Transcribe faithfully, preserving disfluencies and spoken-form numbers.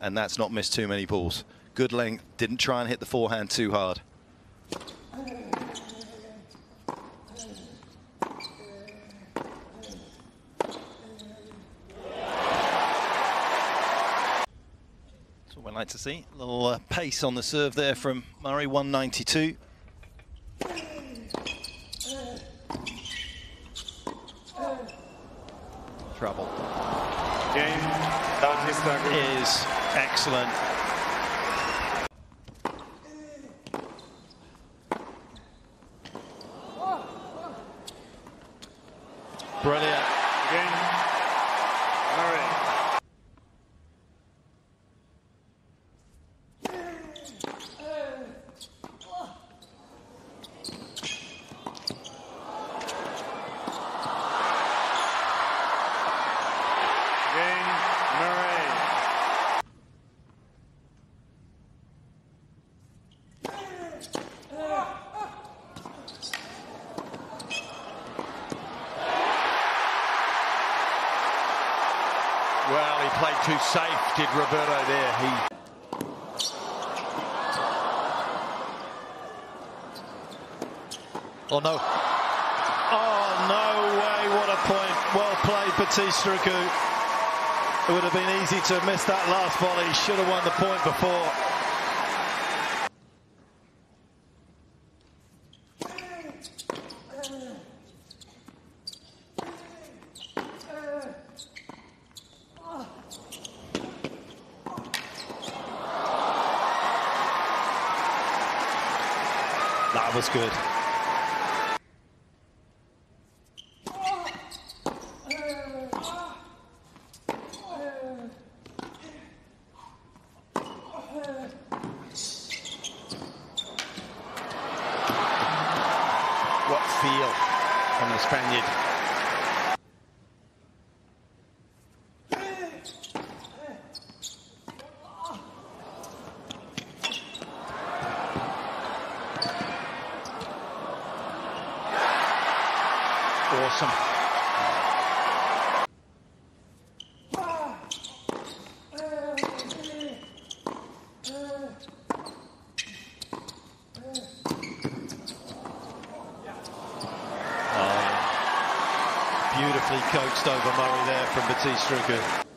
and that's not missed too many balls. Good length, didn't try and hit the forehand too hard. That's what we like to see. A little uh, pace on the serve there from Murray, one ninety-two. Trouble. Game is excellent. Brilliant. Game. All right. Well, he played too safe, did Roberto there. He... Oh, no. Oh, no way. What a point. Well played, Bautista Agut. It would have been easy to miss that last volley. He should have won the point before. That was good. What feel from the Spaniard. Awesome. Oh, beautifully coaxed over Murray there from Bautista Agut.